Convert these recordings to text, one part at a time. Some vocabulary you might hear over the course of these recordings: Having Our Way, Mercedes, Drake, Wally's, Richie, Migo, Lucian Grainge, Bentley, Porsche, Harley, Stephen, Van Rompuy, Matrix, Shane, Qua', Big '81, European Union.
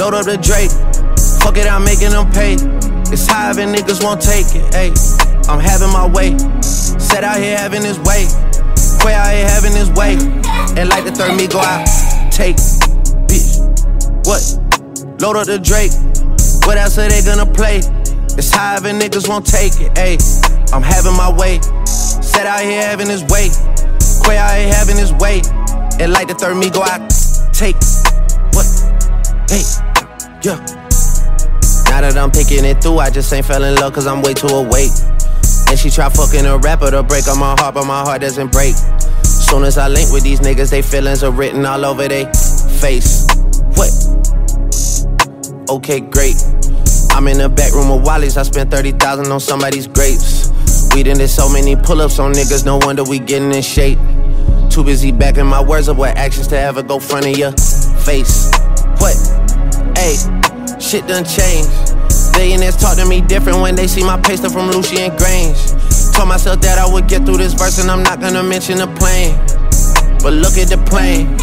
Load up the Drake, fuck it, I'm making them pay. It's high and niggas won't take it, ayy. I'm having my way, set out here having his way. Quay out here having his way. And like the third Migo, I take, bitch, what? Load up the Drake, what else are they gonna play? It's high and niggas won't take it, ayy. I'm having my way, set out here having his way. Quay out here having his way. And like the third Migo, I take, what? Hey, yeah. Now that I'm picking it through, I just ain't fell in love cause I'm way too awake. And she try fucking a rapper to break up my heart, but my heart doesn't break. Soon as I link with these niggas, they feelings are written all over they face. What? Okay, great. I'm in the back room of Wally's, I spent 30,000 on somebody's grapes. We done did so many pull-ups on niggas, no wonder we getting in shape. Too busy backing my words up with actions to ever go front of your face. What? Ayy, shit done changed. Billionaires talk to me different when they see my pay stuff from Lucian Grainge. Told myself that I would get through this verse and I'm not gonna mention the plane. But look at the plane.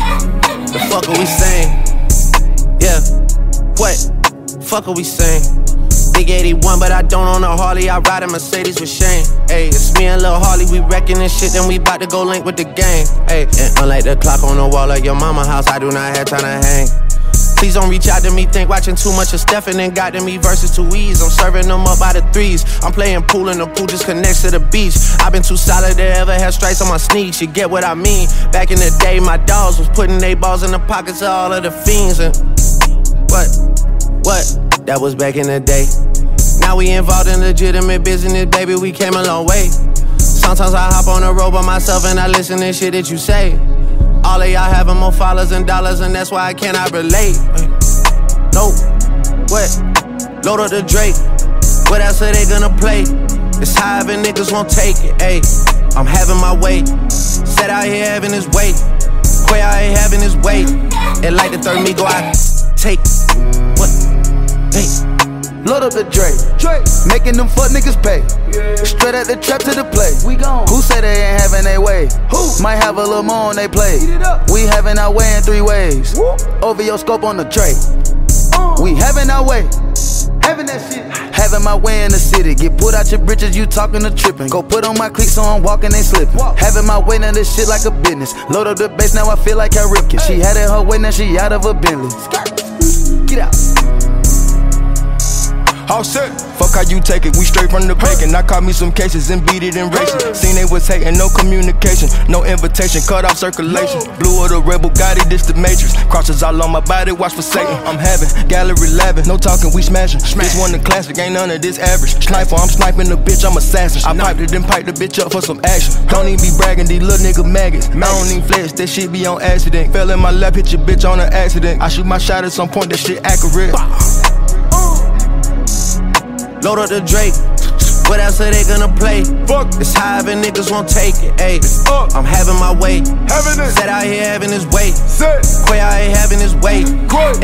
The fuck are we saying? Yeah, what? Fuck are we saying? Big 81, but I don't own a Harley, I ride a Mercedes with Shane. Ayy, it's me and Lil Harley, we wrecking this shit, then we bout to go link with the gang. Ayy, and unlike the clock on the wall of your mama's house, I do not have time to hang. Please don't reach out to me, think watching too much of Stephen and got to me versus two E's. I'm serving them up by the threes. I'm playing pool and the pool just connects to the beach. I've been too solid to ever have stripes on my sneaks. You get what I mean? Back in the day, my dogs was putting they balls in the pockets of all of the fiends. And what? That was back in the day. Now we involved in legitimate business, baby, we came a long way. Sometimes I hop on the road by myself and I listen to shit that you say. All of y'all having more followers and dollars, and that's why I cannot relate. Nope, what? Load up the Drake. What else are they gonna play? It's high and niggas won't take it, ayy. I'm having my way. Set out here having his way. Quay out here having his way. And like the third Migo, I take what? Hey. Load up the Drake, making them fuck niggas pay. Yeah. Straight at the trap to the play. We gone. Who say they ain't having they way? Who might have a little more on they play? We having our way in three ways. Whoop. Over your scope on the Drake. We having our way. Having that shit. Having my way in the city. Get put out your britches, you talking to tripping. Go put on my cleats so I'm walking and slipping. Walk. Having my way now, this shit like a business. Load up the bass, now I feel like I ripped it. Hey. She had it her way, now she out of a Bentley. Get out. All set. Fuck how you take it, we straight from the bacon. I caught me some cases and beat it in racing. Seen they was hating, no communication, no invitation, cut off circulation. Blue of the rebel, got it, this the Matrix. Crosses all on my body, watch for Satan. I'm having gallery laughing, no talking, we smashing. This one the classic, ain't none of this average. Sniper, I'm sniping the bitch, I'm assassin. I piped it, then piped the bitch up for some action. Don't even be bragging, these little nigga maggots. I don't even flex, that shit be on accident. Fell in my lap, hit your bitch on an accident. I shoot my shot at some point, that shit accurate. Load up the Drake. What else are they gonna play? Fuck. It's high and niggas won't take it, ayy. I'm having my way. Set out here having his way. Quay out here having his way.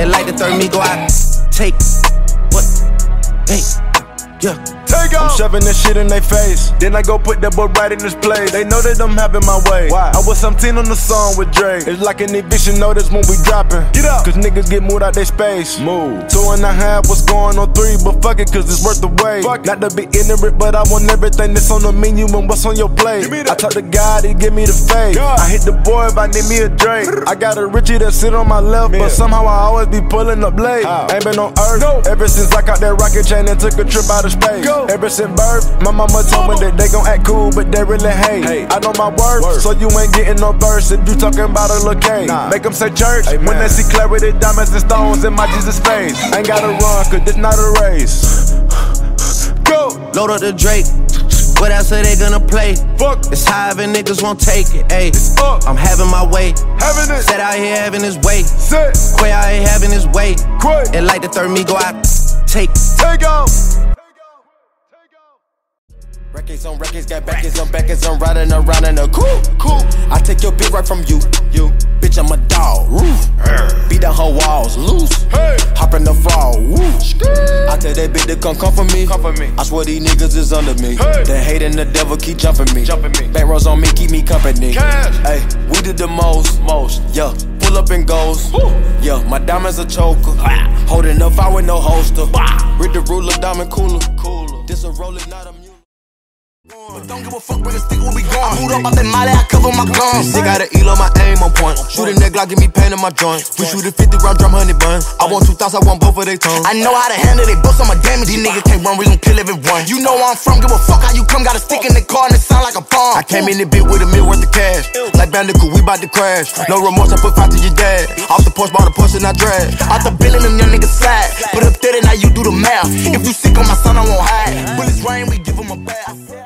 And like the third Migo, I take what? Hey, yeah. I'm shoving this shit in their face. Then I go put that boy right in his place. They know that I'm having my way. Why? I was 17 on the song with Drake. It's like an eviction notice when we dropping. Get up, cause niggas get moved out their space. Move. 2.5, what's going on 3? But fuck it, cause it's worth the wait. Fuck. Not to be ignorant, but I want everything that's on the menu and what's on your plate. I talk to God, he give me the faith. God. I hit the boy if I need me a Drake. I got a Richie that sit on my left, but somehow I always be pulling up late. Ain't been on earth ever since I caught that rocket chain and took a trip out of space. Go. Ever since birth, my mama told me that they gon' act cool, but they really hate. I know my worth, so you ain't getting no verse if you talking about a little cake. Make them say church when they see clarity, diamonds and stones in my Jesus face. I ain't gotta run, cause this not a race. Go! Load up the Drake. What else are they gonna play? Fuck. It's high and niggas won't take it, ayy. I'm having my way. Having it. Set out here having his way. Quay out here having his way. And like the third Migo, I take. Take off! Records on records, got backers on backers, I'm riding around in a coupe. I take your bitch right from you. Bitch, I'm a dog, roof. Beat the whole walls loose. Hop in the fall, woo. I tell that bitch to come for me. I swear these niggas is under me. The hate and the devil keep jumping me. Bankrolls on me, keep me company. Hey, we did the most. Yeah. up and goes. Yeah, my diamonds a choker. Holding up, I with no holster. Read the ruler, diamond cooler. This a roller, not a mule. But don't give a fuck with a stick when we gone. I boot up, I been molly, I cover my guns. Sick out of E, on my aim on point. Shoot a neck like give me pain in my joints. We shoot a 50 round drum, 100 buns. I want 2 thoughts, I want both of they tongues. I know how to handle they books, I'm a damage. These niggas can't run, we gon' kill everyone. You know where I'm from, give a fuck how you come. Got a stick in the car and it sound like a bomb. I came in the bit with a meal worth of cash. Like Bandicoot, we bout to crash. No remorse, I put 5 to your dad. Off the porch, bought a Porsche and I drag. Out the building, them young niggas slide. Put up 30, now you do the math. If you sick on my son, I won't hide. Bullets rain, we give him a bath.